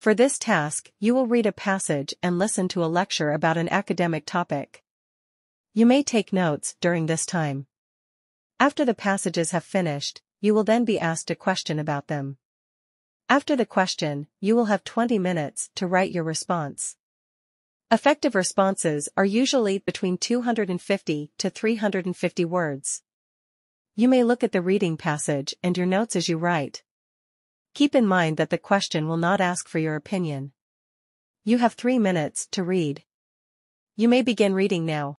For this task, you will read a passage and listen to a lecture about an academic topic. You may take notes during this time. After the passages have finished, you will then be asked a question about them. After the question, you will have 20 minutes to write your response. Effective responses are usually between 250 to 350 words. You may look at the reading passage and your notes as you write. Keep in mind that the question will not ask for your opinion. You have 3 minutes to read. You may begin reading now.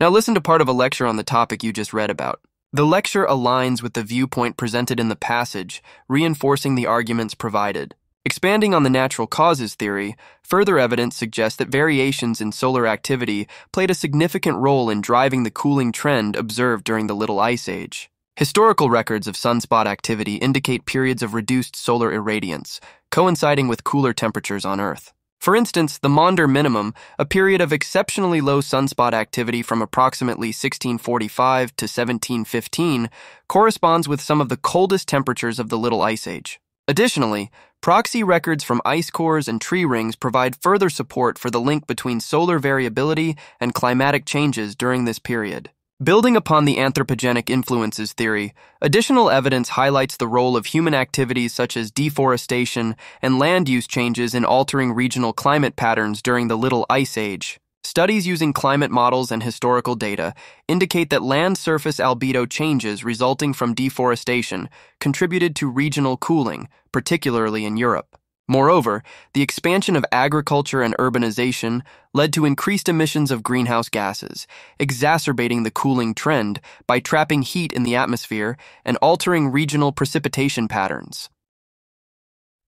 Now listen to part of a lecture on the topic you just read about. The lecture aligns with the viewpoint presented in the passage, reinforcing the arguments provided. Expanding on the natural causes theory, further evidence suggests that variations in solar activity played a significant role in driving the cooling trend observed during the Little Ice Age. Historical records of sunspot activity indicate periods of reduced solar irradiance, coinciding with cooler temperatures on Earth. For instance, the Maunder minimum, a period of exceptionally low sunspot activity from approximately 1645 to 1715, corresponds with some of the coldest temperatures of the Little Ice Age. Additionally, proxy records from ice cores and tree rings provide further support for the link between solar variability and climatic changes during this period. Building upon the anthropogenic influences theory, additional evidence highlights the role of human activities such as deforestation and land use changes in altering regional climate patterns during the Little Ice Age. Studies using climate models and historical data indicate that land surface albedo changes resulting from deforestation contributed to regional cooling, particularly in Europe. Moreover, the expansion of agriculture and urbanization led to increased emissions of greenhouse gases, exacerbating the cooling trend by trapping heat in the atmosphere and altering regional precipitation patterns.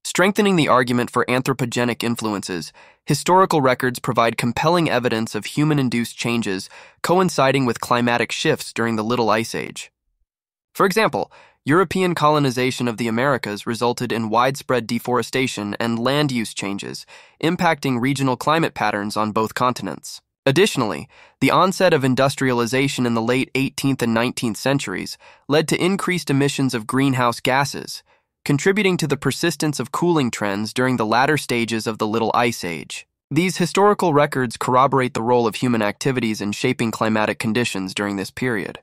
Strengthening the argument for anthropogenic influences, historical records provide compelling evidence of human-induced changes coinciding with climatic shifts during the Little Ice Age. For example, European colonization of the Americas resulted in widespread deforestation and land use changes, impacting regional climate patterns on both continents. Additionally, the onset of industrialization in the late 18th and 19th centuries led to increased emissions of greenhouse gases, contributing to the persistence of cooling trends during the latter stages of the Little Ice Age. These historical records corroborate the role of human activities in shaping climatic conditions during this period.